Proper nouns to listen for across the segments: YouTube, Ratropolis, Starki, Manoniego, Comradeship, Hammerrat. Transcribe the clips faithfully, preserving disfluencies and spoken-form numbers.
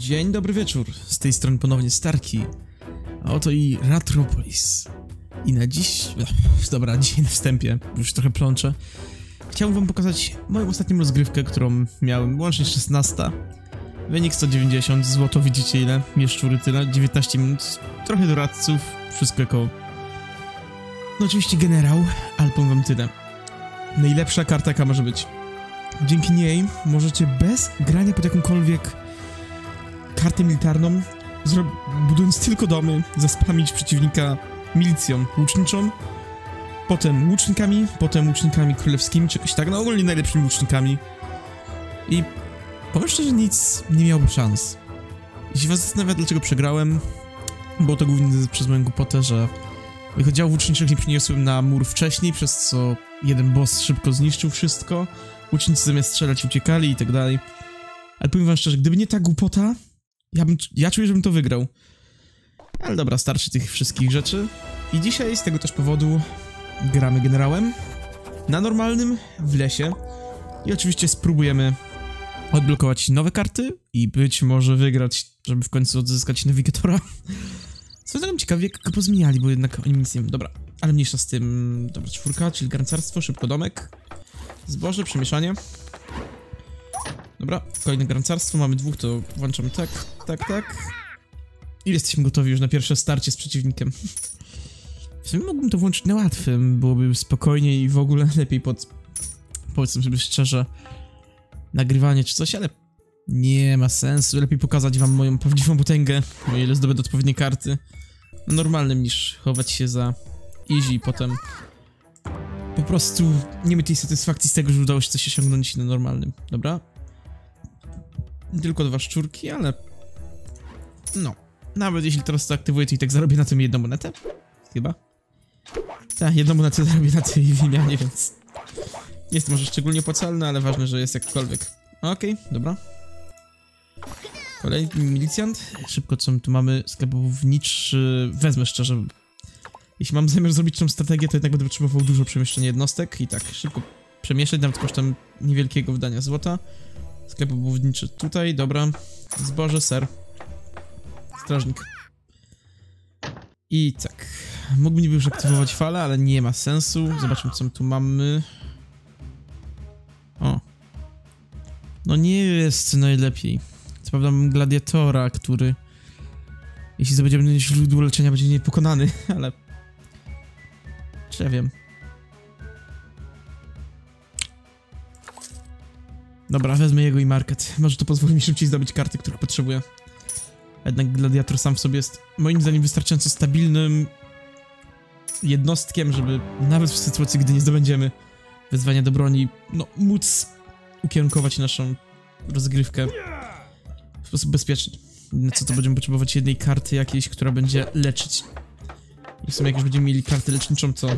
Dzień dobry wieczór, z tej strony ponownie Starki, a oto i Ratropolis. I na dziś... Dobra, dzisiaj na wstępie, już trochę plączę. Chciałbym wam pokazać moją ostatnią rozgrywkę, którą miałem, łącznie szesnasta. Wynik sto dziewięćdziesiąt, złoto widzicie ile, mieszczury tyle, dziewiętnaście minut, trochę doradców, wszystko jako... No oczywiście generał, ale powiem wam tyle. Najlepsza karta jaka może być. Dzięki niej możecie bez grania pod jakąkolwiek kartę militarną, budując tylko domy, zaspamić przeciwnika milicją łuczniczą, potem łucznikami, potem łucznikami królewskimi, czegoś tak, no ogólnie najlepszymi łucznikami. I powiem szczerze, nic nie miałoby szans. Jeśli was zastanawia, dlaczego przegrałem, było to głównie przez moją głupotę, że moich oddziałów łuczniczych nie przyniosłem na mur wcześniej, przez co jeden boss szybko zniszczył wszystko, łucznicy zamiast strzelać uciekali i tak dalej. Ale powiem wam szczerze, gdyby nie ta głupota, ja, bym, ja czuję, żebym to wygrał. Ale dobra, starczy tych wszystkich rzeczy. I dzisiaj z tego też powodu gramy generałem na normalnym, w lesie. I oczywiście spróbujemy odblokować nowe karty i być może wygrać, żeby w końcu odzyskać nawigatora. Co tam ciekawie, jak go zmieniali, bo jednak oni nic nie... Dobra, ale mniejsza z tym... Dobra, czwórka, czyli grancarstwo, szybko domek. Zboże, przemieszanie. Dobra, kolejne grancarstwo, mamy dwóch, to włączam tak, tak, tak. I jesteśmy gotowi już na pierwsze starcie z przeciwnikiem. W sumie mógłbym to włączyć na łatwym, byłoby spokojniej i w ogóle lepiej pod... Powiedzmy sobie szczerze, nagrywanie czy coś, ale nie ma sensu. Lepiej pokazać wam moją prawdziwą potęgę, o ile zdobędę odpowiednie karty. Na normalnym niż chować się za easy i potem... Po prostu nie mieć tej satysfakcji z tego, że udało się coś osiągnąć na normalnym, dobra? Tylko dwa szczurki, ale... No, nawet jeśli teraz to aktywuję, to i tak zarobię na tym jedną monetę. Chyba. Tak, jedną monetę zarobię na tej wymianie, więc... Nie jest to może szczególnie opłacalne, ale ważne, że jest jakkolwiek. Okej, okay, dobra. Kolejny milicjant. Szybko, co my tu mamy? Sklepowniczy... Wezmę szczerze. Jeśli mam zamiar zrobić tą strategię, to jednak będę potrzebował dużo przemieszczenia jednostek. I tak, szybko przemieszczać, nawet kosztem niewielkiego wydania złota. Sklep obuwniczy tutaj, dobra. Zboże, ser. Strażnik. I tak. Mógłbym niby już aktywować falę, ale nie ma sensu. Zobaczmy, co my tu mamy. O. No nie jest najlepiej. Co prawda mam gladiatora, który... Jeśli zdobędziemy źródło leczenia, będzie niepokonany, ale... Czy ja wiem. Dobra, wezmę jego i market. Może to pozwoli mi szybciej zdobyć karty, których potrzebuję. Jednak gladiator sam w sobie jest moim zdaniem wystarczająco stabilnym jednostkiem, żeby nawet w sytuacji, gdy nie zdobędziemy wezwania do broni, no móc ukierunkować naszą rozgrywkę w sposób bezpieczny. Na co to będziemy potrzebować jednej karty jakiejś, która będzie leczyć. I w sumie jak już będziemy mieli kartę leczniczą, to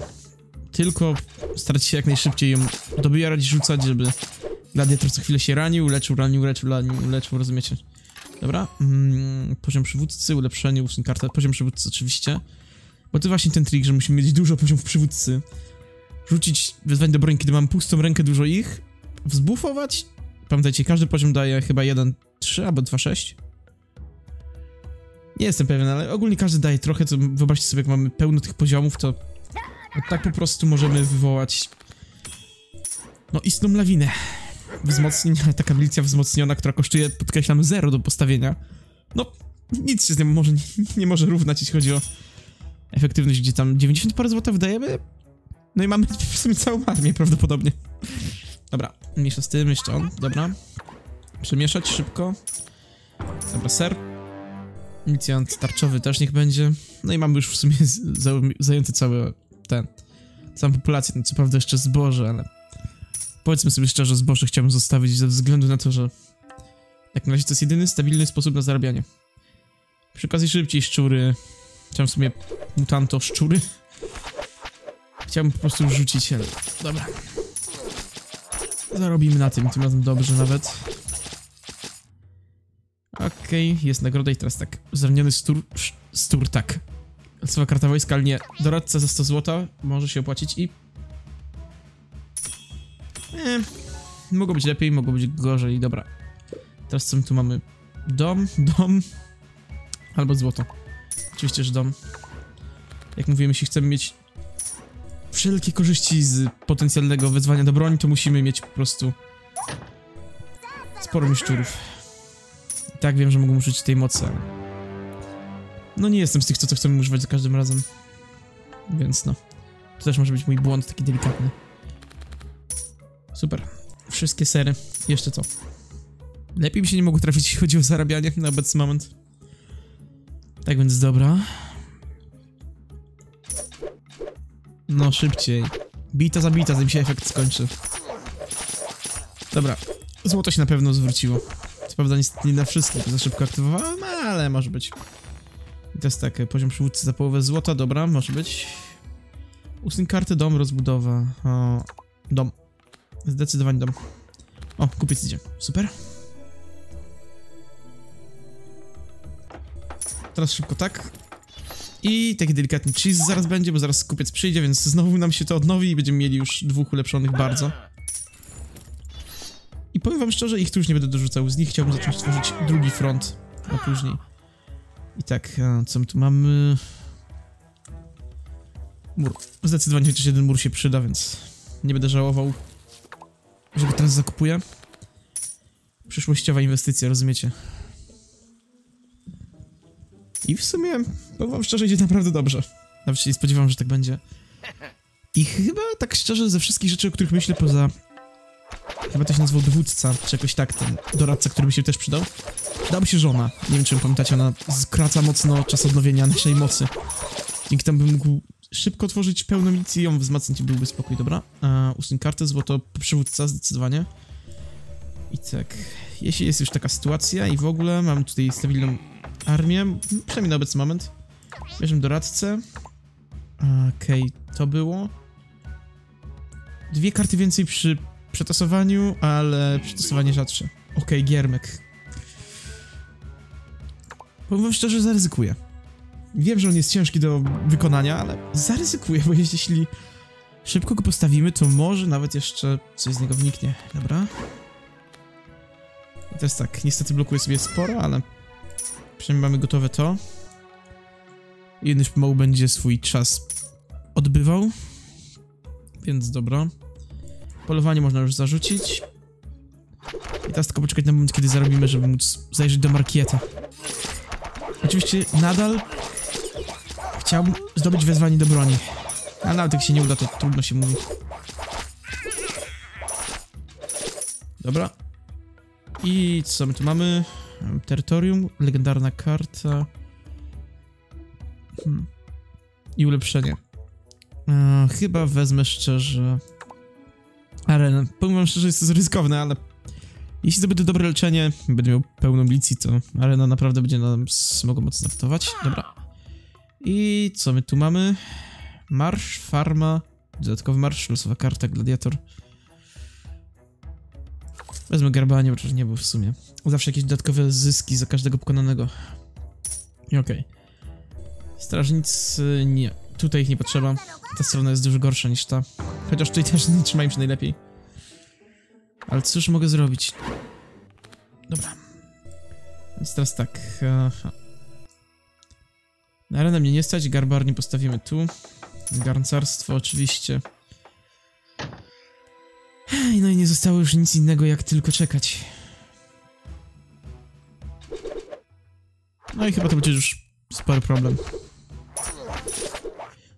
tylko starać się jak najszybciej ją dobijać, rzucać, żeby... Gladiator co chwilę się ranił, leczył, ranił, leczył, ranił, leczył, rozumiecie? Dobra, mm, poziom przywódcy, ulepszenie, usuń kartę, poziom przywódcy oczywiście. Bo to właśnie ten trik, że musimy mieć dużo poziomów przywódcy. Rzucić wyzwanie do broni, kiedy mam pustą rękę, dużo ich. Wzbufować. Pamiętajcie, każdy poziom daje chyba jeden trzy albo dwa sześć. Nie jestem pewien, ale ogólnie każdy daje trochę, to wyobraźcie sobie, jak mamy pełno tych poziomów, to... Tak po prostu możemy wywołać... No istną lawinę. Wzmocnienia, taka milicja wzmocniona, która kosztuje, podkreślam, zero do postawienia. No, nic się z tym może, nie, nie może równać, jeśli chodzi o efektywność, gdzie tam dziewięćdziesiąt parę złota wydajemy. No i mamy w sumie całą armię prawdopodobnie. Dobra, mniejsza z tym, jeszcze on, dobra. Przemieszać szybko. Dobra, ser. Milicjant tarczowy też niech będzie. No i mamy już w sumie zajęty cały ten, całą populację, no co prawda jeszcze zboże, ale... Powiedzmy sobie szczerze, zboże chciałbym zostawić ze względu na to, że jak na razie to jest jedyny stabilny sposób na zarabianie. Przy okazji szybciej szczury. Chciałem w sumie mutanto szczury. Chciałbym po prostu rzucić, ale dobra. Zarobimy na tym, tym razem dobrze nawet. Okej, okay, jest nagroda i teraz tak. Zraniony stur... stur, tak. Słowa karta wojska, ale nie. Doradca za sto złota może się opłacić i... Mogło być lepiej, mogło być gorzej, dobra. Teraz co my tu mamy? Dom, dom. Albo złoto. Oczywiście, że dom. Jak mówiłem, jeśli chcemy mieć wszelkie korzyści z potencjalnego wezwania do broni, to musimy mieć po prostu sporo mieszczurów. I tak wiem, że mogą użyć tej mocy, ale... no nie jestem z tych, co to chcemy używać za każdym razem. Więc no. To też może być mój błąd, taki delikatny. Super. Wszystkie sery. Jeszcze co? Lepiej mi się nie mogło trafić, jeśli chodzi o zarabianie na obecny moment. Tak więc dobra. No szybciej. Bita za bita, zanim się efekt skończy. Dobra. Złoto się na pewno zwróciło. Co prawda niestety nie na wszystkich, za szybko aktywowałem, ale może być. I to jest tak, poziom przywódcy za połowę złota, dobra, może być. Usuń karty, dom, rozbudowa. O, dom. Zdecydowanie dom. O, kupiec idzie. Super. Teraz szybko tak. I taki delikatny cheese zaraz będzie, bo zaraz kupiec przyjdzie, więc znowu nam się to odnowi i będziemy mieli już dwóch ulepszonych bardzo. I powiem wam szczerze, ich tu już nie będę dorzucał. Z nich chciałbym zacząć tworzyć drugi front na później. I tak, co my tu mamy? Mur. Zdecydowanie chociaż jeden mur się przyda, więc nie będę żałował, że go teraz zakupuję. Przyszłościowa inwestycja, rozumiecie? I w sumie, powiem wam szczerze, idzie naprawdę dobrze. Nawet się nie spodziewam, że tak będzie. I chyba tak szczerze ze wszystkich rzeczy, o których myślę, poza... chyba to się nazywał dowódca, czy jakoś tak, ten doradca, który mi się też przydał. Przydała się żona. Nie wiem, czy pamiętacie, ona skraca mocno czas odnowienia naszej mocy. Dzięki temu bym mógł szybko tworzyć pełną milicję i ją wzmacniać i byłby spokój, dobra? A, usuń kartę, złoto, przywódca, zdecydowanie. I tak, jeśli jest już taka sytuacja i w ogóle mam tutaj stabilną armię, przynajmniej na obecny moment. Bierzemy doradcę. Okej, okay, to było. Dwie karty więcej przy przetosowaniu, ale przetasowanie rzadsze. Okej, okay, giermek. Powiem wam szczerze, zaryzykuję. Wiem, że on jest ciężki do wykonania, ale zaryzykuję, bo jeśli szybko go postawimy, to może nawet jeszcze coś z niego wniknie. Dobra. I teraz tak, niestety blokuje sobie sporo, ale przynajmniej mamy gotowe to. Jeden już pomału będzie swój czas odbywał. Więc dobra. Polowanie można już zarzucić. I teraz tylko poczekać na moment, kiedy zarobimy, żeby móc zajrzeć do markieta. Oczywiście nadal chciałbym zdobyć wezwanie do broni. A nawet jak się nie uda, to trudno się mówi. Dobra. I co my tu mamy? Terytorium, legendarna karta. Hmm. I ulepszenie. E, chyba wezmę szczerze arenę. Powiem wam szczerze, jest to ryzykowne, ale jeśli zdobędę dobre leczenie, będę miał pełną blicji, to arena naprawdę będzie nam mogą mocno aktować. Dobra. I co my tu mamy? Marsz, farma, dodatkowy marsz, losowa karta, gladiator. Wezmę garbanie, bo przecież nie było w sumie. Zawsze jakieś dodatkowe zyski za każdego pokonanego. Okej. Okay. Strażnicy... nie. Tutaj ich nie potrzeba. Ta strona jest dużo gorsza niż ta. Chociaż tutaj też nie trzymają się najlepiej. Ale cóż mogę zrobić? Dobra. Więc teraz tak. Aha. Na arenę mnie nie stać. Garbarni postawimy tu. Garncarstwo oczywiście. No i nie zostało już nic innego, jak tylko czekać. No i chyba to będzie już spory problem.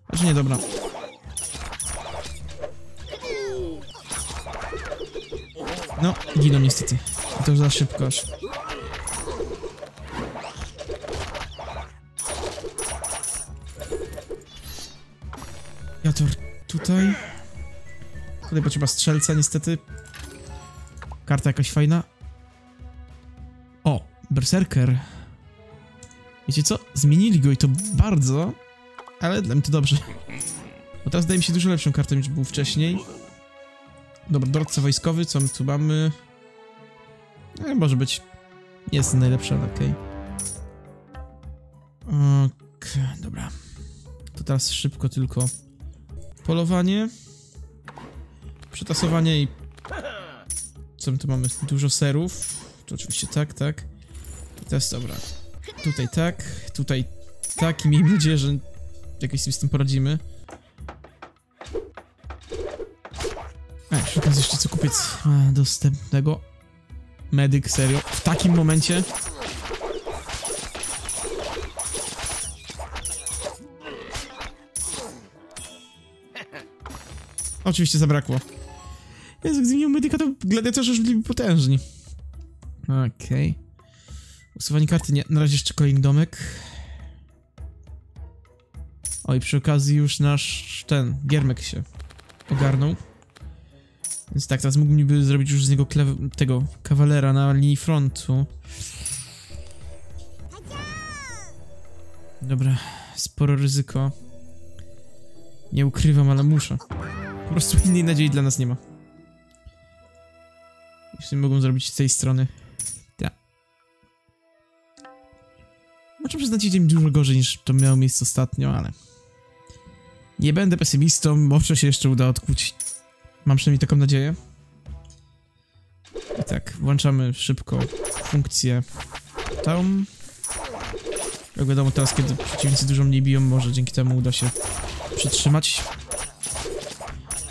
Znaczy nie, dobra. No, giną niestety. I to już za szybko aż. Jator tutaj. Tutaj potrzeba strzelca niestety. Karta jakaś fajna. O, berserker. Wiecie co? Zmienili go i to bardzo. Ale dla mnie to dobrze. Bo teraz daje mi się dużo lepszą kartę niż był wcześniej. Dobra, doradca wojskowy, co my tu mamy? E, może być. Nie jest najlepsza, ale okej. Okay. Okay, dobra. To teraz szybko tylko polowanie. Przetasowanie i... co my tu mamy? Dużo serów. To oczywiście tak, tak. Teraz dobra. Tutaj tak, tutaj tak i miejmy nadzieję, że jakoś sobie z tym poradzimy. A, szukam jeszcze co kupić a, dostępnego. Medyk, serio. W takim momencie. Oczywiście zabrakło. Jezu, gdy nie medyka, to gladiatorzy już byli potężni. Okej. Okay. Usuwanie karty, nie. Na razie jeszcze kolejny domek. Oj, przy okazji już nasz ten giermek się ogarnął. Więc tak, teraz mógłbym zrobić już z niego tego kawalera na linii frontu. Dobra, sporo ryzyko. Nie ukrywam, ale muszę. Po prostu innej nadziei dla nas nie ma. Jeśli mogą zrobić z tej strony. Tak. Muszę przyznać, idzie mi dużo gorzej niż to miało miejsce ostatnio, ale... Nie będę pesymistą, może się jeszcze uda odkłócić. Mam przynajmniej taką nadzieję. I tak, włączamy szybko funkcję tam. Jak wiadomo, teraz kiedy przeciwnicy dużo mniej biją, może dzięki temu uda się przytrzymać.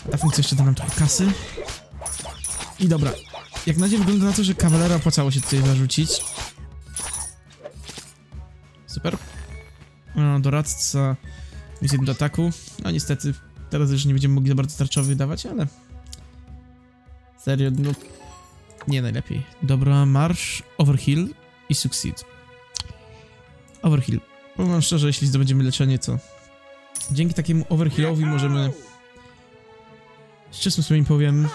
A ta funkcja jeszcze da nam trochę kasy. I dobra. Jak na razie wygląda na to, że kawalera opłacało się tutaj zarzucić. Super. No, doradca jest jednym do ataku. No niestety... Teraz już nie będziemy mogli za bardzo tarczowy wydawać, ale... Serio, no... Nie najlepiej. Dobra, marsz, overheal i succeed. Overheal. Powiem wam szczerze, jeśli zdobędziemy leczenie, co? Dzięki takiemu overhealowi możemy... Z czystym swoim powiem...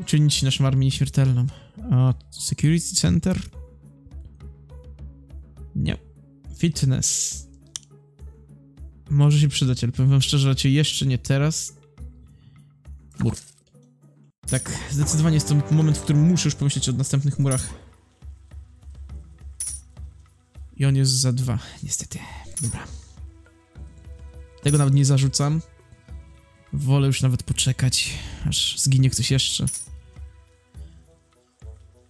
Uczynić naszą armię nieśmiertelną. A security center? Nie. Fitness. Może się przydać, ale powiem wam szczerze, raczej jeszcze nie teraz. Mur. Tak, zdecydowanie jest to moment, w którym muszę już pomyśleć o następnych murach. I on jest za dwa, niestety. Dobra. Tego nawet nie zarzucam. Wolę już nawet poczekać, aż zginie ktoś jeszcze.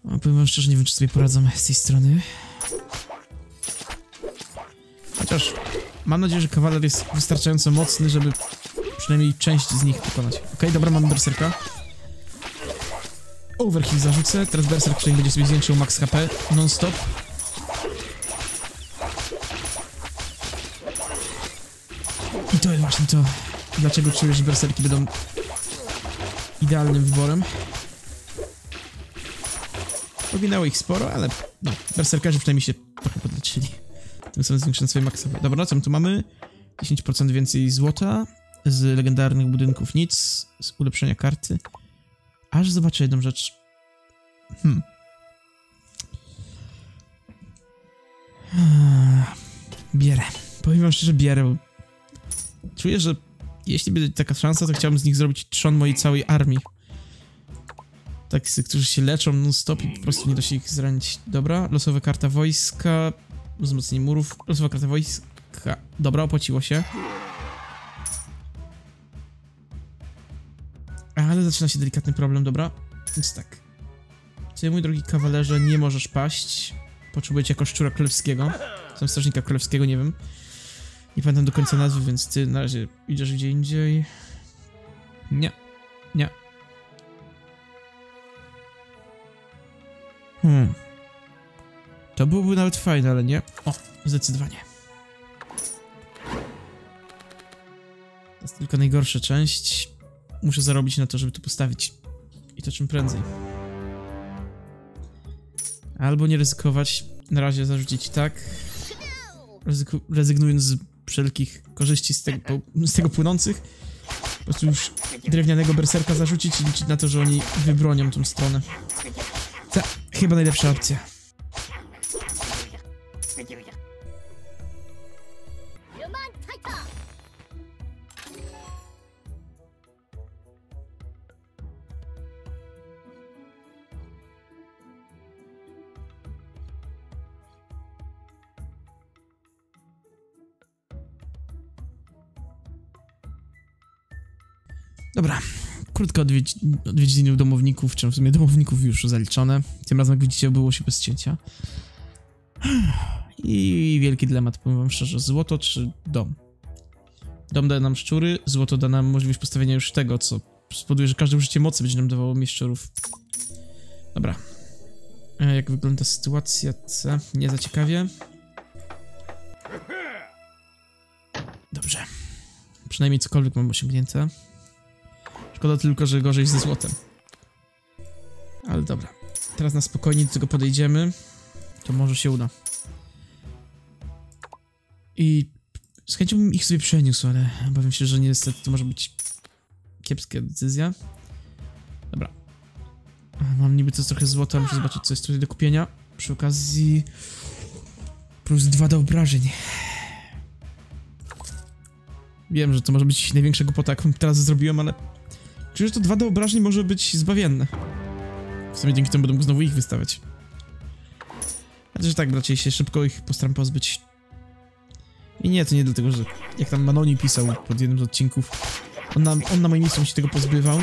A powiem wam szczerze, nie wiem, czy sobie poradzę z tej strony. Chociaż... Mam nadzieję, że kawaler jest wystarczająco mocny, żeby przynajmniej część z nich pokonać. Okej, okay, dobra, mamy berserka. Overkill zarzucę. Teraz berserk przynajmniej będzie sobie zwiększył max H P non-stop. I to jest właśnie to, dlaczego czuję, że berserki będą idealnym wyborem. Poginęło ich sporo, ale no, berserkarzy przynajmniej się trochę podleczyli. Tym samym zwiększając swoje maksowe. Dobra, co tu mamy? dziesięć procent więcej złota. Z legendarnych budynków nic. Z ulepszenia karty. Aż zobaczę jedną rzecz. Hmm. Bierę. Powiem wam szczerze, bierę, bo... Czuję, że jeśli będzie taka szansa, to chciałbym z nich zrobić trzon mojej całej armii. Tak, którzy się leczą non-stop i po prostu nie da się ich zranić. Dobra, losowa karta wojska. Wzmocnienie murów, losowa karta wojska. Dobra, opłaciło się. Ale zaczyna się delikatny problem, dobra. Więc tak. Ty, mój drogi kawalerze, nie możesz paść. Potrzebujecie jako szczura królewskiego. Tam strażnika królewskiego, nie wiem. Nie pamiętam do końca nazwy, więc ty na razie idziesz gdzie indziej. Nie. Nie. Hmm. To byłoby nawet fajne, ale nie. O, zdecydowanie. To jest tylko najgorsza część. Muszę zarobić na to, żeby to postawić. I to czym prędzej. Albo nie ryzykować. Na razie zarzucić tak. Ryzyku rezygnując z wszelkich korzyści z tego, z tego płynących. Po prostu już drewnianego berserka zarzucić i liczyć na to, że oni wybronią tą stronę. Ta chyba najlepsza opcja. Dobra, krótko odwiedź, odwiedziny domowników, czy w sumie domowników już zaliczone. Tym razem, jak widzicie, było się bez cięcia. I wielki dylemat, powiem wam szczerze, złoto czy dom? Dom daje nam szczury, złoto da nam możliwość postawienia już tego, co spowoduje, że każde użycie mocy będzie nam dawało mi szczurów. Dobra. Jak wygląda sytuacja? Co? Nie za ciekawie. Dobrze. Przynajmniej cokolwiek mam osiągnięte. Szkoda tylko, że gorzej ze złotem. Ale dobra. Teraz na spokojnie do tego podejdziemy. To może się uda. I z chęcią bym ich sobie przeniósł, ale obawiam się, że niestety to może być kiepska decyzja. Dobra. Mam niby coś trochę złota, muszę zobaczyć, co jest tutaj do kupienia. Przy okazji... Plus dwa do obrażeń. Wiem, że to może być największa głupota, jaką teraz zrobiłem, ale... Czuję, że to dwa do obrażeń może być zbawienne. W sumie dzięki temu będę mógł znowu ich wystawiać. Chociaż tak, raczej się szybko ich postaram pozbyć. I nie, to nie dlatego, że jak tam Manoni pisał pod jednym z odcinków, on na, on na moim miejscu się tego pozbywał.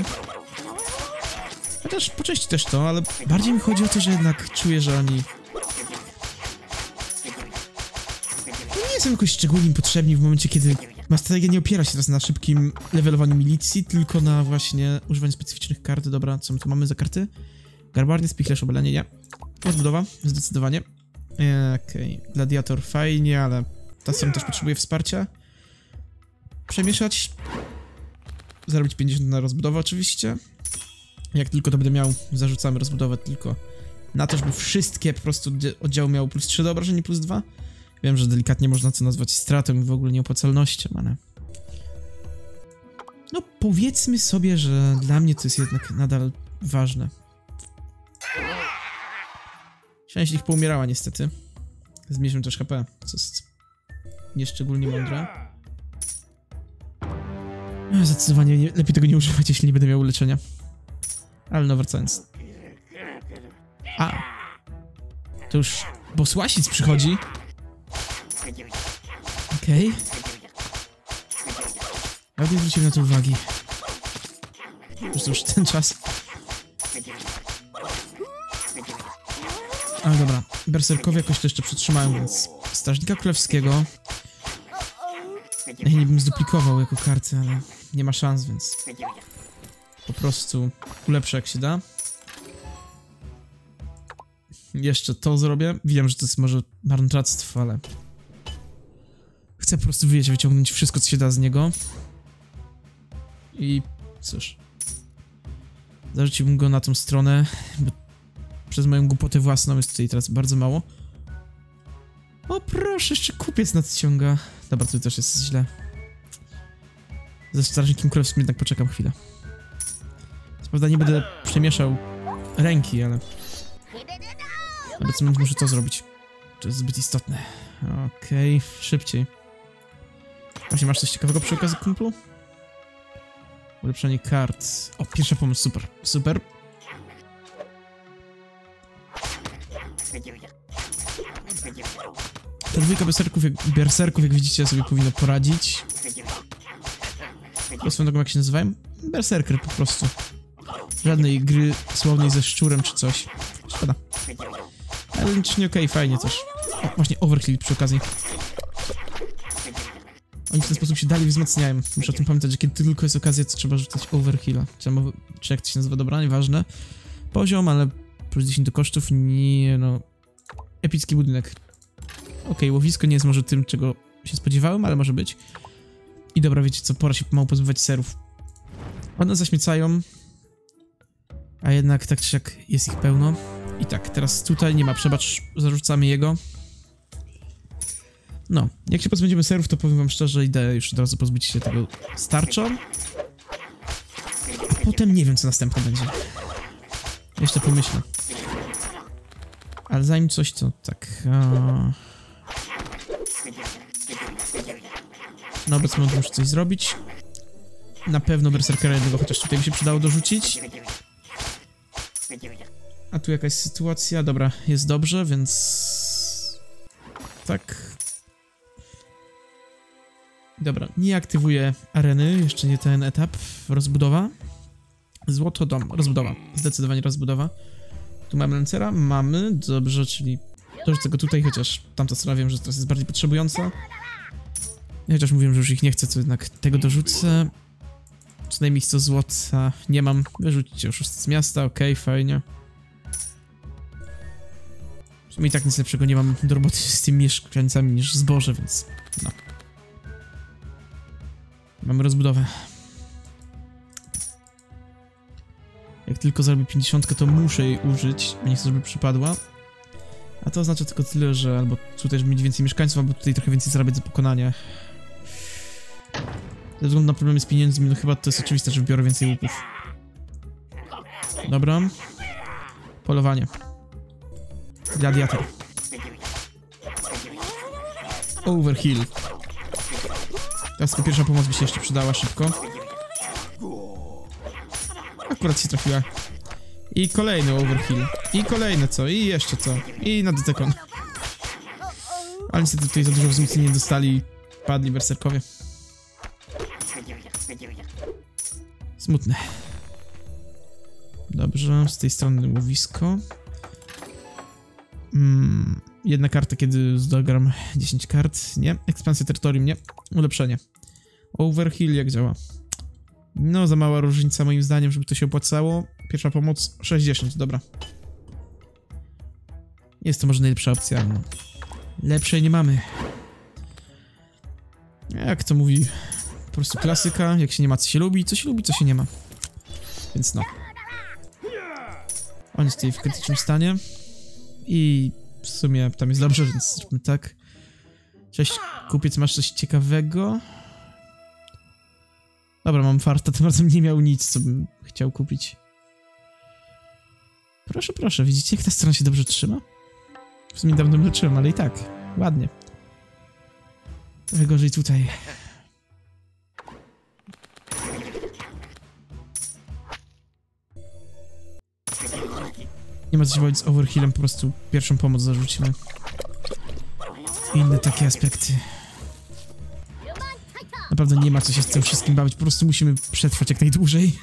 Chociaż po części też to, ale bardziej mi chodzi o to, że jednak czuję, że oni... Nie są jakoś szczególnie potrzebni w momencie, kiedy ma strategia nie opiera się teraz na szybkim levelowaniu milicji, tylko na właśnie używaniu specyficznych kart. Dobra, co my tu mamy za karty? Garbarnie, spichlerz, obalanie, nie. Rozbudowa, zdecydowanie. Okej, okay. Gladiator fajnie, ale... Tasem też potrzebuje wsparcia. Przemieszać. Zarobić pięćdziesiąt na rozbudowę oczywiście. Jak tylko to będę miał, zarzucamy rozbudowę tylko na to, żeby wszystkie po prostu oddziały miały plus trzy do obrażeń i plus dwa. Wiem, że delikatnie można to nazwać stratą i w ogóle nieopłacalnością, ale... No powiedzmy sobie, że dla mnie to jest jednak nadal ważne. Część ich poumierała niestety. Zmniejszymy też H P, co jest... nieszczególnie mądre. Zdecydowanie nie, lepiej tego nie używać, jeśli nie będę miał leczenia. Ale no wracając. A! To już boss łasic przychodzi. Okej. Okay. Ja nie zwróciłem na to uwagi. Już już ten czas. Ale dobra. Berserkowie jakoś to jeszcze przytrzymają, więc... Strażnika Królewskiego... Ja nie bym zduplikował jako karty, ale nie ma szans, więc po prostu ulepszę jak się da. Jeszcze to zrobię. Wiem, że to jest może marnotrawstwo, ale chcę po prostu wyjść, wyciągnąć wszystko, co się da z niego. I cóż, zarzuciłbym go na tą stronę, bo przez moją głupotę własną jest tutaj teraz bardzo mało. O proszę, jeszcze kupiec nadciąga. Dobra, tu też jest źle. Ze strażnikiem królewskim jednak poczekam chwilę. Co prawda nie będę przemieszał ręki, ale... Wobec mnie muszę to zrobić. To jest zbyt istotne. Okej, okay, szybciej. Właśnie masz coś ciekawego przy okazji, kumplu? Ulepszenie kart. O, pierwsza pomoc, super, super. Ta dwójka berserków jak, berserków, jak widzicie, sobie powinno poradzić. Swoją drogą, jak się nazywałem? Berserker po prostu. Żadnej gry słownej ze szczurem czy coś. Szkoda. Ale licznie okej, okay, fajnie też. O, właśnie overkill przy okazji. Oni w ten sposób się dalej wzmacniają. Muszę o tym pamiętać, że kiedy tylko jest okazja, to trzeba rzucać overkilla. Czy, czy jak to się nazywa, dobra, nieważne. Poziom, ale plus dziesięć do kosztów, nie no... Epicki budynek. Okej, łowisko nie jest może tym, czego się spodziewałem, ale może być. I dobra, wiecie co, pora się pomału pozbywać serów. One zaśmiecają. A jednak tak czy jak jest ich pełno. I tak, teraz tutaj nie ma, przebacz, zarzucamy jego. No, jak się pozbędziemy serów, to powiem wam szczerze, idę już od razu pozbyć się tego starczą. A potem nie wiem, co następne będzie. Jeszcze pomyślę. Ale zanim coś, to tak... A... Na obecny moment muszę coś zrobić. Na pewno berserkera jednego, chociaż tutaj mi się przydało dorzucić. A tu jakaś sytuacja, dobra, jest dobrze, więc... Tak. Dobra, nie aktywuję areny, jeszcze nie ten etap. Rozbudowa. Złoto dom, rozbudowa, zdecydowanie rozbudowa. Tu mamy lancera, mamy, dobrze, czyli Dorzucę go tutaj, chociaż tamta strona wiem, że teraz jest bardziej potrzebująca. Chociaż mówiłem, że już ich nie chcę, to jednak tego dorzucę. Co najmniej sto złota nie mam. Wyrzućcie już z miasta, okej, okay, fajnie. W sumie i tak nic lepszego nie mam do roboty z tymi mieszkańcami niż zboże, więc no. Mamy rozbudowę. Jak tylko zrobię pięćdziesiątkę, to muszę jej użyć, nie chcę, żeby przypadła. A to oznacza tylko tyle, że albo tutaj, żeby mieć więcej mieszkańców, albo tutaj trochę więcej zarabiać za pokonanie. Ze względu na problemy z pieniędzmi, no chyba to jest oczywiste, że biorę więcej łupów. Dobra. Polowanie. Gladiator. Overheal. Teraz pierwsza pomoc by się jeszcze przydała szybko. Akurat się trafiła. I kolejny overheal. I kolejne co? I jeszcze co? I na detekon. Ale niestety tutaj za dużo wzmocnienia nie dostali. Padli berserkowie. Smutne. Dobrze, z tej strony łowisko. Mm, jedna karta, kiedy zdogram dziesięć kart. Nie. Ekspansja terytorium, nie. Ulepszenie. Overheal jak działa? No, za mała różnica moim zdaniem, żeby to się opłacało. Pierwsza pomoc sześćdziesiąt, dobra. Jest to może najlepsza opcja, ale no. Lepszej nie mamy. Jak to mówi? Po prostu klasyka, jak się nie ma, co się lubi, co się lubi, co się nie ma. Więc no. On jest tutaj w krytycznym stanie. I w sumie tam jest dobrze, więc zróbmy tak. Cześć, kupiec, masz coś ciekawego? Dobra, mam farta, tym razem nie miał nic, co bym chciał kupić. Proszę, proszę, widzicie, jak ta strona się dobrze trzyma? W sumie dawno leczyłem, ale i tak, ładnie. Trochę gorzej tutaj. Nie ma co się bać z overhealem, po prostu pierwszą pomoc zarzucimy. I inne takie aspekty. Naprawdę nie ma co się z tym wszystkim bawić, po prostu musimy przetrwać jak najdłużej.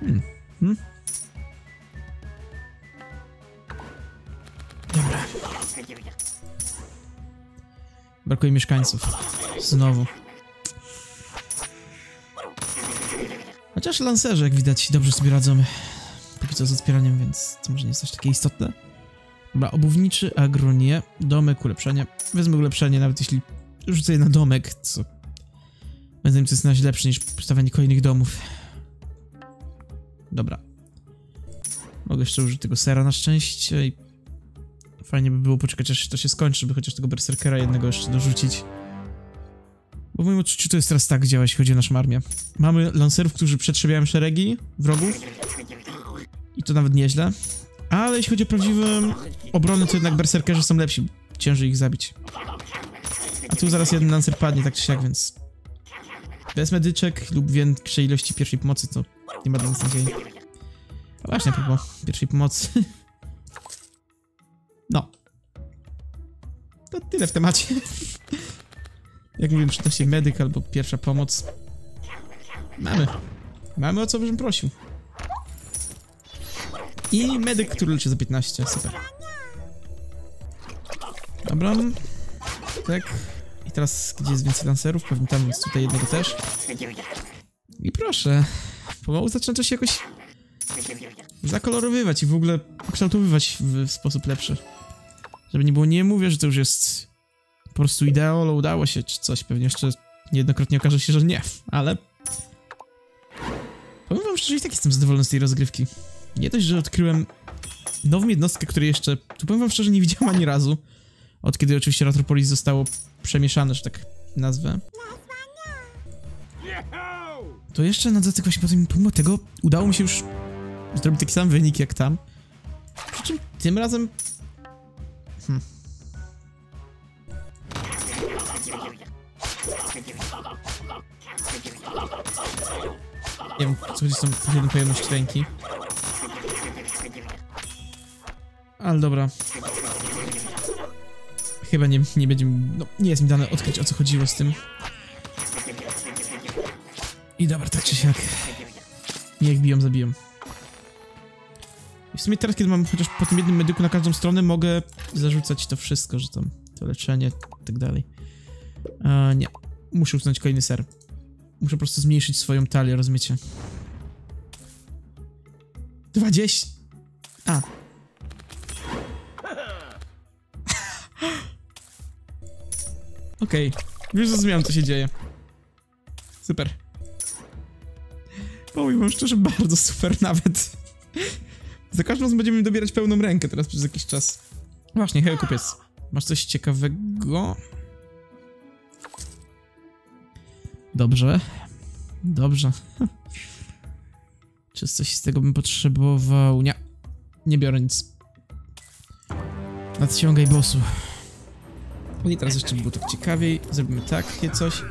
Hmm. Hmm? Dobra. Brakuje mieszkańców. Znowu. Chociaż lancerze, jak widać, dobrze sobie radzą. Póki co z odpieraniem, więc to może nie jest aż takie istotne. Dobra, obuwniczy, agro nie. Domek, ulepszenie. Wezmę ulepszenie, nawet jeśli rzucę je na domek, co... Moim zdaniem to jest znacznie lepsze niż stawianie kolejnych domów. Dobra. Mogę jeszcze użyć tego sera na szczęście i... Fajnie by było poczekać, aż to się skończy, by chociaż tego berserkera jednego jeszcze dorzucić. Bo w moim odczuciu to jest teraz tak działa, jeśli chodzi o naszą armię. Mamy lancerów, którzy przetrzebiają szeregi wrogów. I to nawet nieźle. Ale jeśli chodzi o prawdziwe obrony, to jednak berserkerzy są lepsi. Ciężej ich zabić. A tu zaraz jeden lancer padnie, tak czy siak, więc... Bez medyczek lub większej ilości pierwszej pomocy, to nie ma dla nas nadziei. A właśnie, próba pierwszej pomocy. No. To tyle w temacie. Jak mówiłem, przyda się medyk albo pierwsza pomoc. Mamy. Mamy, o co bym prosił. I medyk, który leczy za piętnaście. Super. Dobra. Tak. I teraz, gdzie jest więcej lancerów? Pewnie tam jest tutaj jednego też. I proszę. Pomału zaczyna to się jakoś zakolorowywać i w ogóle kształtowywać w, w sposób lepszy. Żeby nie było, nie mówię, że to już jest po prostu ideolo, udało się czy coś. Pewnie jeszcze niejednokrotnie okaże się, że nie, ale... Powiem wam szczerze, i tak jestem zadowolony z tej rozgrywki. Nie dość, że odkryłem nową jednostkę, której jeszcze, tu powiem wam szczerze, nie widziałem ani razu. Od kiedy oczywiście Ratropolis zostało przemieszane, że tak nazwę. To jeszcze na dodatek właśnie potem, pomimo tego, udało mi się już zrobić taki sam wynik jak tam. Przy czym tym razem... Hmm. Nie wiem, co chodzi z tą jedną pojemność ręki. Ale dobra. Chyba nie, nie będzie... No, nie jest mi dane odkryć, o co chodziło z tym. I dobra, tak czy siak. Niech biją, zabiją. I w sumie teraz, kiedy mam chociaż po tym jednym medyku na każdą stronę, mogę zarzucać to wszystko, że tam to leczenie i tak dalej. A, nie. Muszę usunąć kolejny ser. Muszę po prostu zmniejszyć swoją talię, rozumiecie? dwadzieścia... A. Okej. Okay. Już zrozumiałem, co się dzieje. Super. Powiem wam szczerze, bardzo super nawet. Za każdym razem będziemy dobierać pełną rękę teraz przez jakiś czas. Właśnie, hej kupiec. Masz coś ciekawego? Dobrze. Dobrze. Czy coś z tego bym potrzebował? Nie. Nie biorę nic. Nadciągaj bossu. I teraz jeszcze by było tak ciekawiej. Zrobimy takie coś.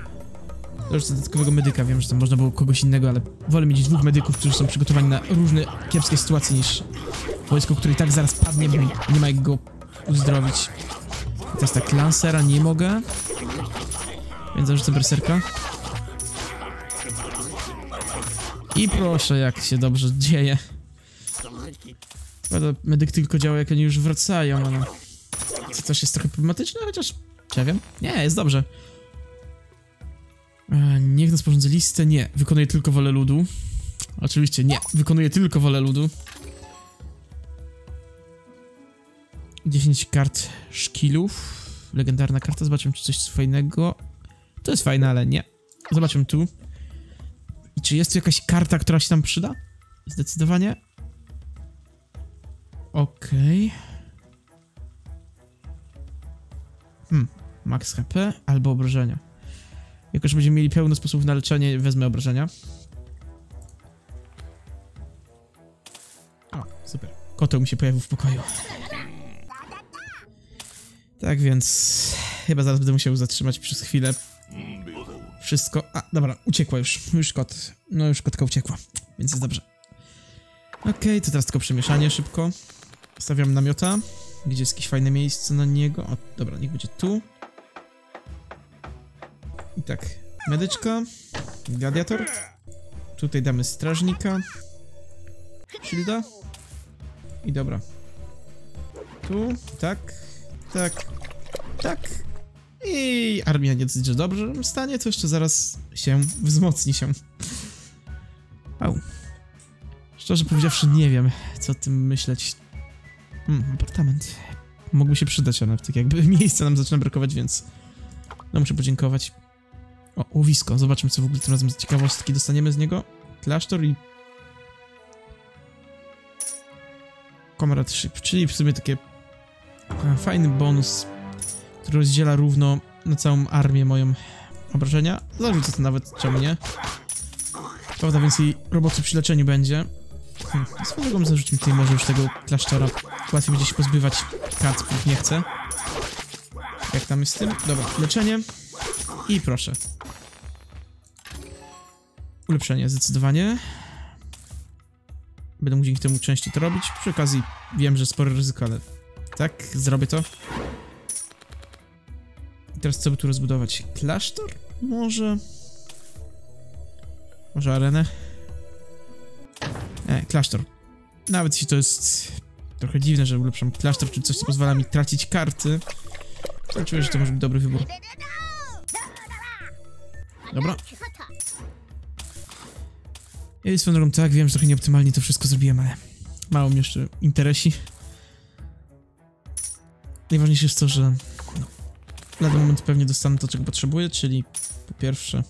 Dorzucę dodatkowego medyka. Wiem, że tam można było kogoś innego, ale wolę mieć dwóch medyków, którzy są przygotowani na różne kiepskie sytuacje niż wojsko, które i tak zaraz padnie, bo nie ma jak go uzdrowić. I teraz tak, lancera nie mogę. Więc zarzucę berserka. I proszę, jak się dobrze dzieje. Prawda, medyk tylko działa, jak oni już wracają, ale... To też jest trochę problematyczne, chociaż... Czy ja wiem? Nie, jest dobrze. E, niech nas porządzę listę. Nie, wykonuję tylko wolę ludu. Oczywiście, nie, wykonuję tylko wolę ludu. dziesięć kart szkilów. Legendarna karta, zobaczymy, czy coś fajnego. To jest fajne, ale nie. Zobaczmy tu. I czy jest tu jakaś karta, która się nam przyda? Zdecydowanie. Okej. Okay. Hmm, max H P albo obrażenia. Jak już będziemy mieli pełno sposobów na leczenie, wezmę obrażenia. O, super. Koteł mi się pojawił w pokoju. Tak więc... Chyba zaraz będę musiał zatrzymać przez chwilę wszystko. A, dobra, uciekła już. Już kot. No już kotka uciekła, więc jest dobrze. Okej, okay, to teraz tylko przemieszanie szybko. Stawiam namiota. Gdzie jest jakieś fajne miejsce na niego? O, dobra, niech będzie tu. I tak, medyczka, gladiator. Tutaj damy strażnika, shielda. I dobra. Tu, tak, tak, tak. I armia nie dosyć, że dobrze w stanie, to jeszcze zaraz się wzmocni się. Au. Szczerze powiedziawszy, nie wiem, co o tym myśleć. Hmm, apartament. Mógłby się przydać, ale tak jakby miejsca nam zaczyna brakować, więc... No muszę podziękować. O, łowisko. Zobaczmy, co w ogóle tym razem za ciekawostki dostaniemy z niego. Klasztor i... Comradeship, czyli w sumie takie... A, fajny bonus, który rozdziela równo na całą armię moją obrażenia. Zarzucę to nawet, czemu nie? Prawda, więc i roboty przy leczeniu będzie. Hmm, swoją drogą zarzućmy tutaj może już tego klasztora. Łatwiej będzie się pozbywać kart, których nie chcę. Jak tam jest z tym? Dobra, leczenie. I proszę. Ulepszenie, zdecydowanie. Będę mógł dzięki temu częściej to robić. Przy okazji wiem, że spore ryzyko, ale... Tak, zrobię to. I teraz co by tu rozbudować? Klasztor? Może... Może arenę? E, klasztor. Nawet jeśli to jest... Trochę dziwne, że ulepszam klasztor, czy coś, co pozwala mi tracić karty. To czuję, że to może być dobry wybór. Dobra. I swoją drogą, tak, wiem, że trochę nieoptymalnie to wszystko zrobiłem, ale... Mało mi jeszcze interesi. Najważniejsze jest to, że... No, na ten moment pewnie dostanę to, czego potrzebuję, czyli... Po pierwsze...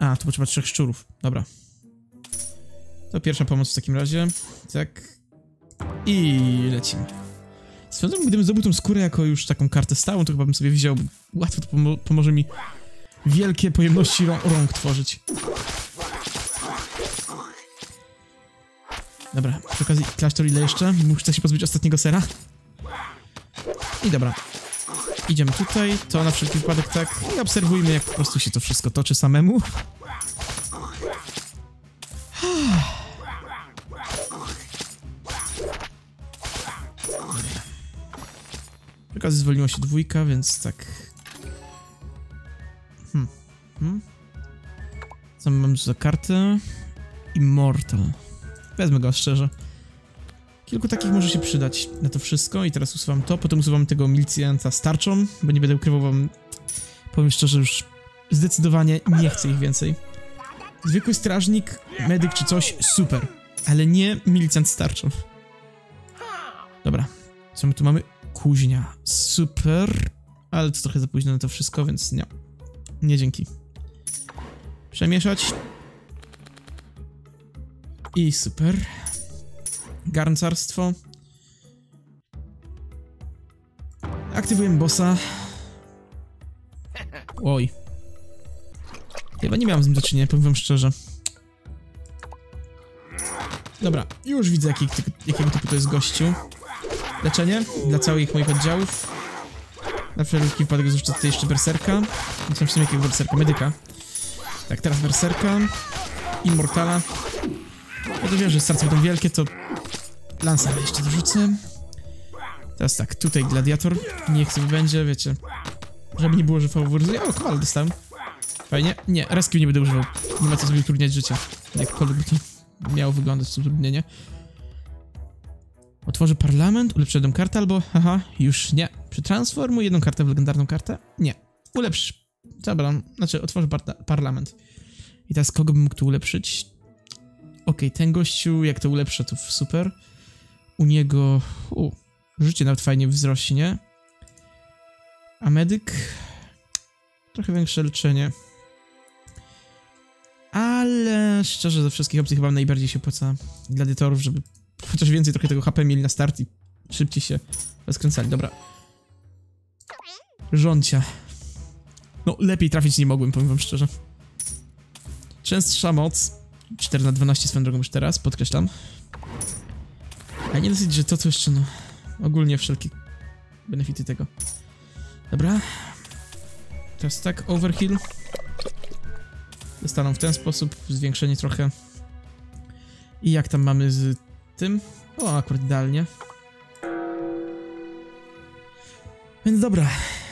A, tu potrzeba trzech szczurów. Dobra. To pierwsza pomoc w takim razie. Tak. I lecimy. Sądzę, gdybym zdobył tą skórę jako już taką kartę stałą, to chyba bym sobie wziął. Łatwo to pomo pomoże mi wielkie pojemności rą rąk tworzyć. Dobra, przy okazji klasztor ile jeszcze? Muszę się pozbyć ostatniego sera. I dobra. Idziemy tutaj, to na wszelki wypadek tak. I obserwujmy, jak po prostu się to wszystko toczy samemu. Zwolniła się dwójka, więc tak. Hmm. hmm. Co mam za kartę? Immortal. Wezmę go szczerze. Kilku takich może się przydać na to wszystko. I teraz usuwam to, potem usuwam tego milicjanta z tarczą, bo nie będę ukrywał wam, powiem szczerze, już zdecydowanie nie chcę ich więcej. Zwykły strażnik, medyk czy coś, super, ale nie milicjant z tarczą. Dobra, co my tu mamy? Kuźnia, super, ale to trochę za późno na to wszystko, więc nie, nie dzięki. Przemieszać. I super. Garncarstwo. Aktywujemy bossa. Oj. Chyba nie miałem z nim do czynienia, powiem wam szczerze. Dobra, już widzę jaki, jakiego typu to jest gościu. Leczenie dla całych moich oddziałów. Na wszelki wypadek zresztą tutaj jeszcze berserka. Nie wiem w sumie jakiego berserka, medyka. Tak, teraz berserka. Immortala. Ja to wiem, że starce będą wielkie, to Lansera jeszcze dorzucę. Teraz tak, tutaj gladiator. Niech sobie będzie, wiecie. Żeby nie było, że faworyzuję. O, kowal dostałem. Fajnie. Nie, rescue nie będę używał. Nie ma co sobie utrudniać życia. Jakkolwiek by to miało wyglądać, to utrudnienie. Otworzę parlament, ulepszę jedną kartę albo... Haha, już nie. Przetransformuj jedną kartę w legendarną kartę. Nie. Ulepsz. Dobra, znaczy otworzę par parlament. I teraz kogo bym mógł tu ulepszyć? Okej, okay, ten gościu, jak to ulepszę, to super. U niego... U, życie nawet fajnie wzrośnie. A medyk... Trochę większe leczenie. Ale szczerze, ze wszystkich opcji chyba najbardziej się opłaca gladiatorów, żeby chociaż więcej trochę tego H P mieli na start i szybciej się rozkręcali. Dobra. Rządźcia. No, lepiej trafić nie mogłem, powiem wam szczerze. Częstsza moc. cztery na dwanaście swoją drogą już teraz, podkreślam. A nie dosyć, że to co jeszcze, no... Ogólnie wszelkie benefity tego. Dobra. Teraz tak, overheal. Dostaną w ten sposób, zwiększenie trochę. I jak tam mamy z tym? O, akurat idealnie. Więc dobra,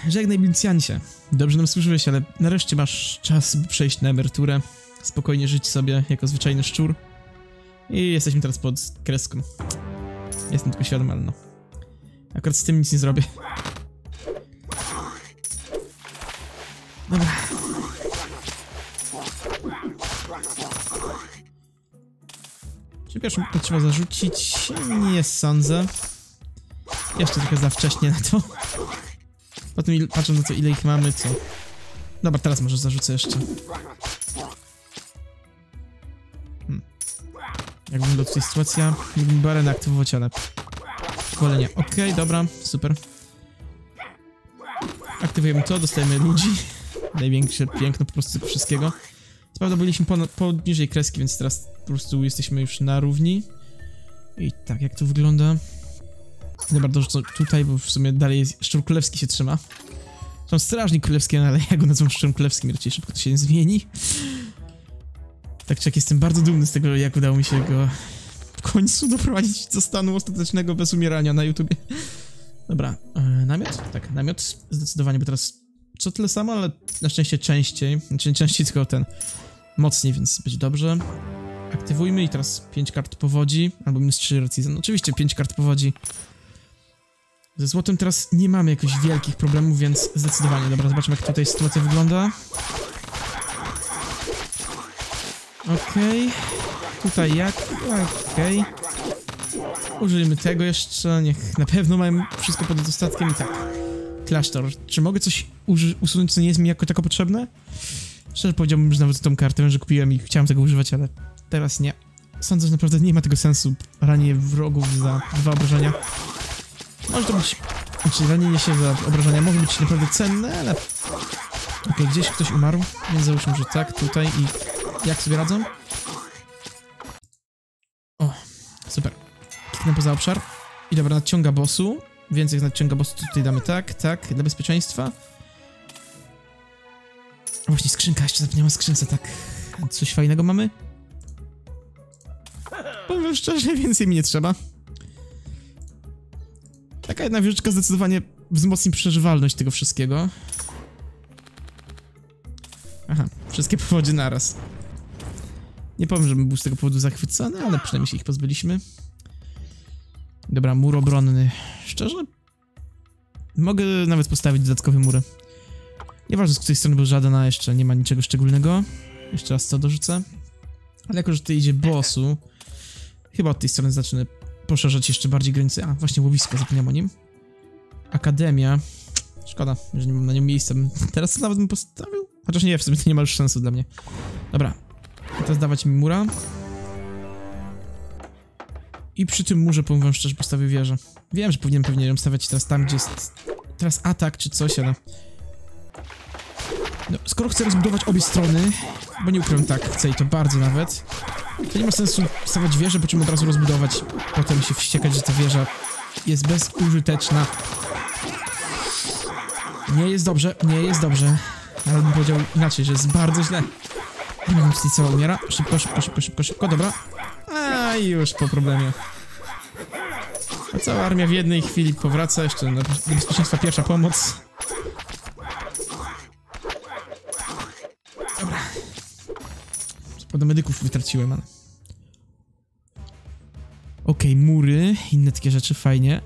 żegnaj milicjancie. Dobrze nam służyłeś, ale nareszcie masz czas, by przejść na emeryturę. Spokojnie żyć sobie jako zwyczajny szczur. I jesteśmy teraz pod kreską. Jestem tylko świadom, ale no. Akurat z tym nic nie zrobię. Dobra. Czy pierwszą to trzeba zarzucić? Nie sądzę. Jeszcze trochę za wcześnie na to. Potem patrząc na to, ile ich mamy, co... Dobra, teraz może zarzucę jeszcze. Hmm. Jak wygląda tutaj sytuacja? Mógłbym barenę aktywować, ale... Kolenie. Okej, okay, dobra, super. Aktywujemy to, dostajemy ludzi. Największe piękno po prostu wszystkiego. Co prawda byliśmy poniżej kreski, więc teraz po prostu jesteśmy już na równi. I tak, jak to wygląda? Nie bardzo, że tutaj, bo w sumie dalej jest, szczur królewski się trzyma. Są strażnik królewski, ale ja go nazywam szczurem królewskim, raczej szybko to się nie zmieni. Tak czy jak jestem bardzo dumny z tego, jak udało mi się go w końcu doprowadzić do stanu ostatecznego bez umierania na YouTubie. Dobra, e, namiot? Tak, namiot zdecydowanie, bo teraz co tyle samo, ale na szczęście częściej. Znaczy nie częściej, tylko ten mocniej, więc będzie dobrze. Aktywujmy i teraz pięć kart powodzi, albo minus trzy racji. No, oczywiście pięć kart powodzi. Ze złotem teraz nie mamy jakichś wielkich problemów, więc zdecydowanie. Dobra, zobaczmy jak tutaj sytuacja wygląda. Okej, okay. Tutaj jak? Okej. Okay. Użyjmy tego jeszcze, niech na pewno mają wszystko pod dostatkiem i tak. Klasztor. Czy mogę coś usunąć, co nie jest mi jako tako potrzebne? Szczerze powiedziałbym, że nawet tą kartę, że kupiłem i chciałem tego używać, ale teraz nie. Sądzę, że naprawdę nie ma tego sensu. Ranienie wrogów za dwa obrażenia. Może to być... Znaczy ranienie się za obrażenia może być naprawdę cenne, ale... Okej, okay, gdzieś ktoś umarł, więc załóżmy, że tak, tutaj i... Jak sobie radzą? O, super. Kliknę poza obszar. I dobra, nadciąga bossu. Więcej jak nadciąga bossu, to tutaj damy tak, tak, dla bezpieczeństwa. Właśnie skrzynka, jeszcze zapomniałam skrzynce, tak. Coś fajnego mamy? Powiem szczerze, więcej mi nie trzeba. Taka jedna wieżyczka zdecydowanie wzmocni przeżywalność tego wszystkiego. Aha, wszystkie powodzie naraz. Nie powiem, żebym był z tego powodu zachwycony, ale przynajmniej się ich pozbyliśmy. Dobra, mur obronny. Szczerze? Mogę nawet postawić dodatkowy mur. Nieważne z której strony, bo żadna jeszcze nie ma niczego szczególnego. Jeszcze raz to dorzucę. Ale jako, że tutaj idzie bossu, chyba od tej strony zacznę poszerzać jeszcze bardziej granice. A, właśnie łowisko, zapomniałem o nim. Akademia. Szkoda, że nie mam na nią miejsca. Teraz to nawet bym postawił. Chociaż nie, w sumie to nie ma już sensu dla mnie. Dobra. I teraz dawać mi mura. I przy tym murze, powiem wam szczerze, postawię wieżę. Wiem, że powinienem pewnie ją stawiać teraz tam, gdzie jest teraz atak czy coś, ale... No, skoro chcę rozbudować obie strony, bo nie ukrywam, tak, chcę i to bardzo nawet, to nie ma sensu stawiać wieżę, po czym od razu rozbudować, potem się wściekać, że ta wieża jest bezużyteczna. Nie jest dobrze, nie jest dobrze. Nawet bym powiedział inaczej, że jest bardzo źle. Nie wiem, czy cała umiera. Szybko, szybko, szybko, szybko, szybko, dobra. A już po problemie. A cała armia w jednej chwili powraca, jeszcze na bezpieczeństwa pierwsza pomoc. Dobra. Do medyków wytraciłem, ale... Okej, okay, mury, inne takie rzeczy, fajnie.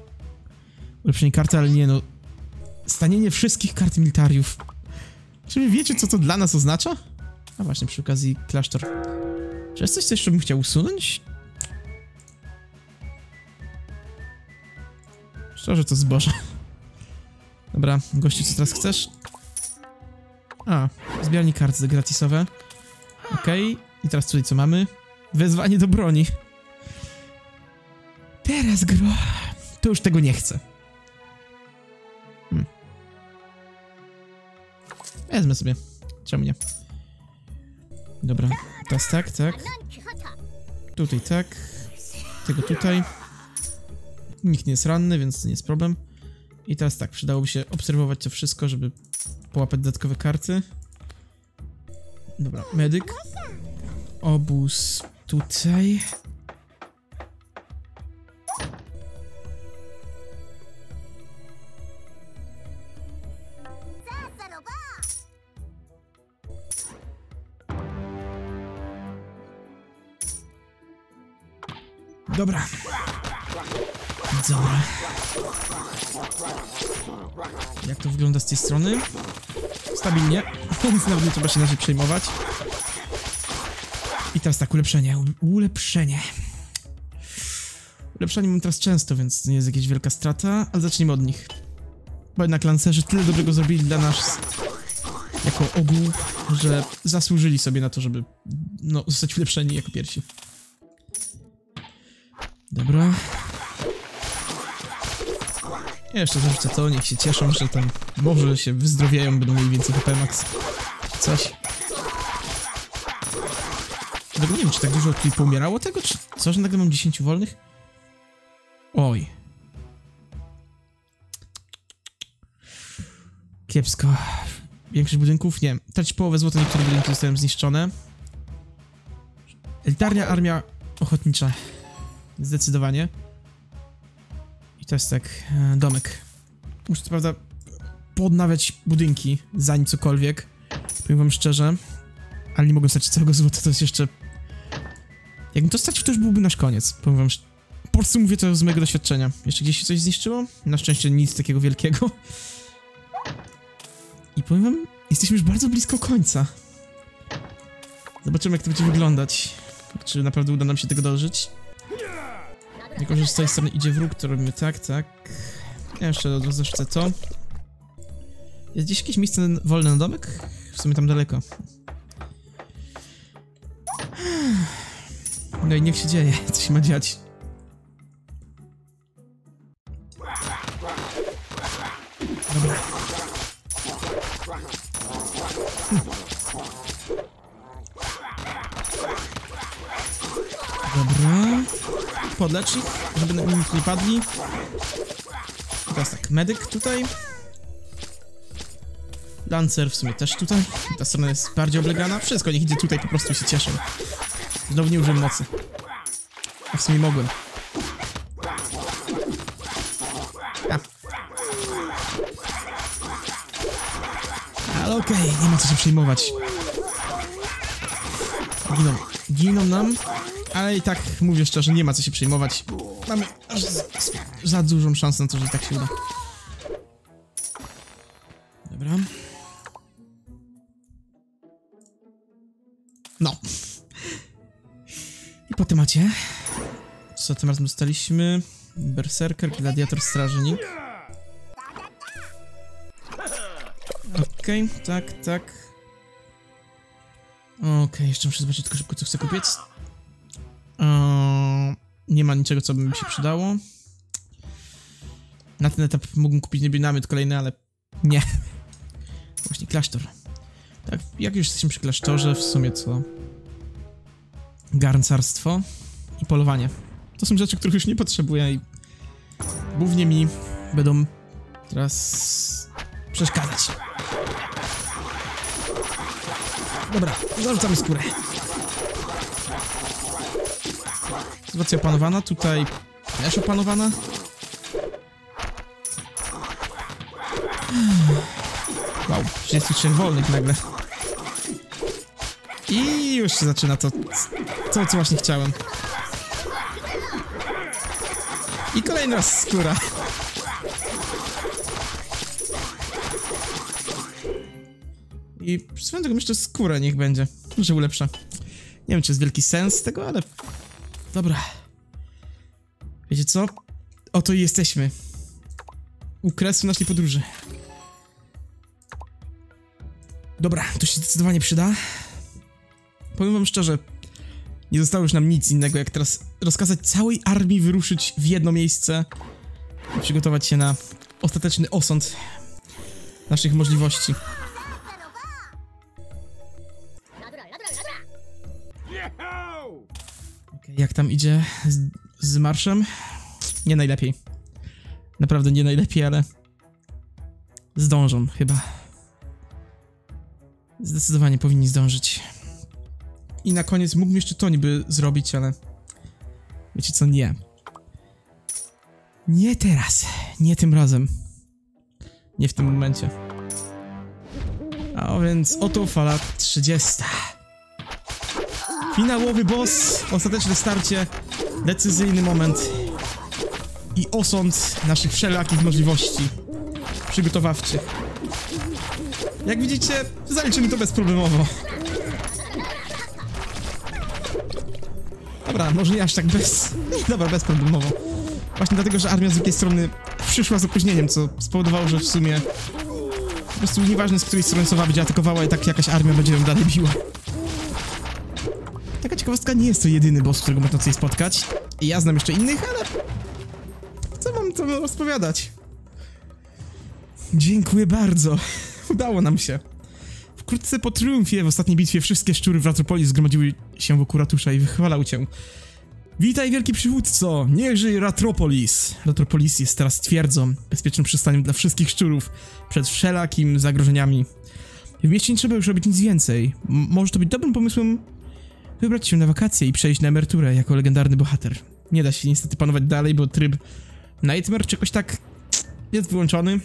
Ulepszenie karty, ale nie no... Stanienie wszystkich kart militariów. Czy wy wiecie, co to dla nas oznacza? A właśnie, przy okazji klasztor. Czy jest coś, co jeszcze bym chciał usunąć? Szczerze, to zboże. Dobra, gościu, co teraz chcesz? A, zbieranie kart gratisowe. Okej, okay. I teraz tutaj co mamy? Wezwanie do broni. Teraz gro... To już tego nie chcę. Hmm. Wezmę sobie. Czemu nie? Dobra, teraz tak, tak. Tutaj tak. Tego tutaj. Nikt nie jest ranny, więc to nie jest problem. I teraz tak, przydałoby się obserwować to wszystko, żeby połapać dodatkowe karty. Dobra, medyk. Obóz tutaj. Dobra. Dobra. Jak to wygląda z tej strony? Stabilnie, więc nawet nie trzeba się inaczej przejmować. I teraz tak, ulepszenie, ulepszenie. Ulepszenie mam teraz często, więc to nie jest jakaś wielka strata, ale zacznijmy od nich. Bo jednak lancerzy tyle dobrego zrobili dla nas jako ogół, że zasłużyli sobie na to, żeby no, zostać ulepszeni jako pierwsi. Dobra. Ja jeszcze zarzucę to, niech się cieszą, że tam może się wyzdrowiają, będą mieli więcej H P max. Coś. Dlatego nie wiem, czy tak dużo tutaj poumierało tego, czy co, że nagle mam dziesięć wolnych? Oj. Kiepsko. Większość budynków? Nie. Traci połowę złota, niektóre budynki zostały zniszczone. Elitarnia armia ochotnicza. Zdecydowanie. I to jest tak, e, domek. Muszę co prawda podnawiać budynki, zanim cokolwiek. Powiem wam szczerze, ale nie mogę stracić całego złota, to jest jeszcze... Jakbym to stracił, to już byłby nasz koniec, powiem wam. Po prostu mówię to z mojego doświadczenia. Jeszcze gdzieś się coś zniszczyło? Na szczęście nic takiego wielkiego. I powiem wam, jesteśmy już bardzo blisko końca. Zobaczymy, jak to będzie wyglądać. Czy naprawdę uda nam się tego dożyć. Jako, że z tej strony idzie wróg, to robimy tak, tak. Ja jeszcze zarzucę to. Jest gdzieś jakieś miejsce wolne na domek? W sumie tam daleko. No i niech się dzieje, co się ma dziać. Dobra. Hm. Dobra. Podlecz ich, żeby nikt nie padli. Teraz tak, medyk tutaj. Lancer w sumie też tutaj. Ta strona jest bardziej oblegana. Wszystko, niech idzie tutaj, po prostu się cieszę. Znowu nie użyłem mocy. A w sumie mogłem. A. Ale okej, okay, nie ma co się przejmować. Giną. Giną nam. Ale i tak, mówię szczerze, nie ma co się przejmować. mamy aż za, za dużą szansę na to, że tak się uda. Dobra. No. I po temacie. Co tym razem dostaliśmy? Berserker, gladiator, strażnik. Okej, okay, tak, tak. Okej, okay, jeszcze muszę zobaczyć tylko szybko, co chcę kupić. Eee, nie ma niczego, co by mi się przydało. Na ten etap mógłbym kupić niby namiot kolejny, ale nie. Właśnie klasztor. Tak, jak już jesteśmy przy klasztorze, w sumie co? Garncarstwo i polowanie. To są rzeczy, których już nie potrzebuję i głównie mi będą teraz przeszkadzać. Dobra, zarzucamy skórę. Sytuacja opanowana, tutaj też opanowana. Wow, trzydzieści trzy wolnych nagle. I już się zaczyna to, to co właśnie chciałem. I kolejny raz skóra. I swoją drogą jeszcze skóra niech będzie. Może ulepsza. Nie wiem, czy jest wielki sens tego, ale... Dobra. Wiecie co? Oto i jesteśmy. U kresu naszej podróży. Dobra, to się zdecydowanie przyda. Powiem wam szczerze, nie zostało już nam nic innego, jak teraz rozkazać całej armii wyruszyć w jedno miejsce i przygotować się na ostateczny osąd naszych możliwości. Okay, jak tam idzie z, z marszem? Nie najlepiej. Naprawdę nie najlepiej, ale zdążą chyba. Zdecydowanie powinni zdążyć. I na koniec mógłbym jeszcze to niby zrobić, ale... Wiecie co, nie. Nie teraz. Nie tym razem. Nie w tym momencie. A więc oto fala trzydziesta. Finałowy boss. Ostateczne starcie. Decyzyjny moment. I osąd naszych wszelakich możliwości przygotowawczych. Jak widzicie, zaliczymy to bezproblemowo. Dobra, może nie aż tak bez... Dobra, bezproblemowo. Właśnie dlatego, że armia z drugiej strony przyszła z opóźnieniem, co spowodowało, że w sumie... Po prostu nieważne, z której strony sowa będzie atakowała i tak jakaś armia będzie ją dalej biła. Taka ciekawostka, nie jest to jedyny boss, którego można tutaj spotkać. I ja znam jeszcze innych, ale... Co mam to rozpowiadać? Dziękuję bardzo. Udało nam się. Wkrótce po triumfie w ostatniej bitwie wszystkie szczury w Ratropolis zgromadziły się wokół ratusza i wychwalał cię. Witaj, wielki przywódco! Niech żyje Ratropolis! Ratropolis jest teraz twierdzą, bezpiecznym przystaniem dla wszystkich szczurów, przed wszelakim zagrożeniami. W mieście nie trzeba już robić nic więcej. M- może to być dobrym pomysłem wybrać się na wakacje i przejść na emeryturę jako legendarny bohater. Nie da się niestety panować dalej, bo tryb Nightmare czegoś tak jest wyłączony.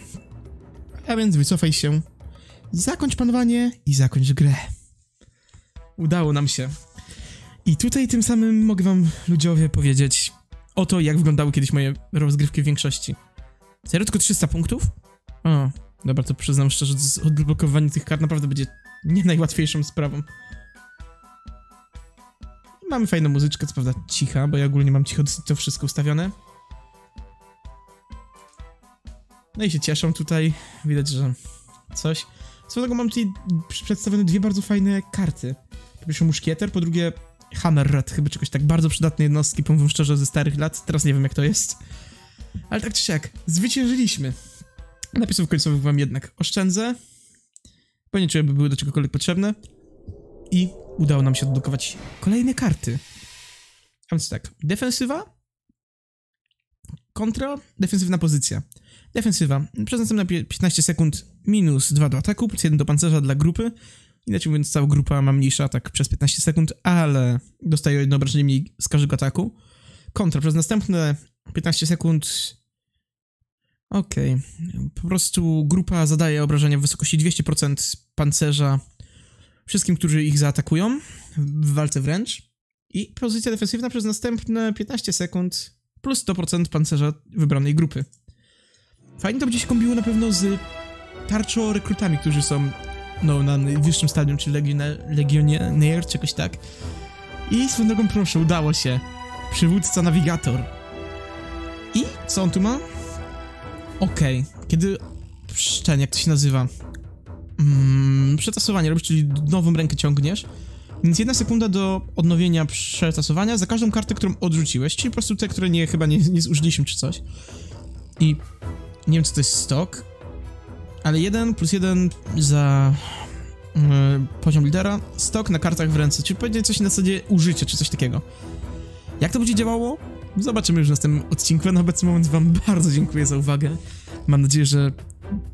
A więc wycofaj się. Zakończ panowanie i zakończ grę. Udało nam się. I tutaj tym samym mogę wam, ludziowie, powiedzieć o to, jak wyglądały kiedyś moje rozgrywki w większości. Serio, tylko trzysta punktów? O, dobra, to przyznam szczerze, że odblokowanie tych kart naprawdę będzie nie najłatwiejszą sprawą. Mamy fajną muzyczkę, co prawda cicha, bo ja ogólnie mam cicho to wszystko ustawione. No i się cieszą tutaj, widać, że coś. Co tego mam tutaj przedstawione dwie bardzo fajne karty. Po pierwsze muszkieter, po drugie hammerrat, chyba czegoś tak bardzo przydatnej jednostki, powiem szczerze, ze starych lat, teraz nie wiem jak to jest. Ale tak czy siak, zwyciężyliśmy. Napisów końcowych wam jednak oszczędzę, bo nie czuję, by były do czegokolwiek potrzebne. I udało nam się odblokować kolejne karty. A więc tak, defensywa, kontra, defensywna pozycja. Defensywa. Przez następne piętnaście sekund minus dwa do ataku, plus jeden do pancerza dla grupy. Inaczej mówiąc, cała grupa ma mniejszy atak przez piętnaście sekund, ale dostaje jedno obrażenie mniej z każdego ataku. Kontra. Przez następne piętnaście sekund... Okej. Okay. Po prostu grupa zadaje obrażenia w wysokości dwieście procent pancerza wszystkim, którzy ich zaatakują w walce wręcz. I pozycja defensywna przez następne piętnaście sekund plus sto procent pancerza wybranej grupy. Fajnie to będzie się kombiło na pewno z tarczo-rekrutami, którzy są no, na najwyższym stadium, czyli legiona- legionnier, czegoś tak. I swoją drogą proszę, udało się. Przywódca nawigator. I co on tu ma? Okej, okay. Kiedy... Ten, jak to się nazywa? Mm, przetasowanie robisz, czyli nową rękę ciągniesz. Więc jedna sekunda do odnowienia przetasowania za każdą kartę, którą odrzuciłeś, czyli po prostu te, które nie, chyba nie, nie zużyliśmy czy coś. I nie wiem, co to jest stok, ale jeden plus jeden za yy, poziom lidera, stok na kartach w ręce, czyli powiedzieć coś na zasadzie użycia czy coś takiego. Jak to będzie działało? Zobaczymy już w następnym odcinku. Na obecny moment wam bardzo dziękuję za uwagę. Mam nadzieję, że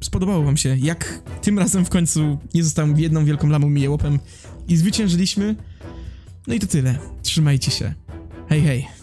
spodobało wam się, jak tym razem w końcu nie zostałem jedną wielką lamą i jełopem i zwyciężyliśmy. No i to tyle. Trzymajcie się. Hej, hej.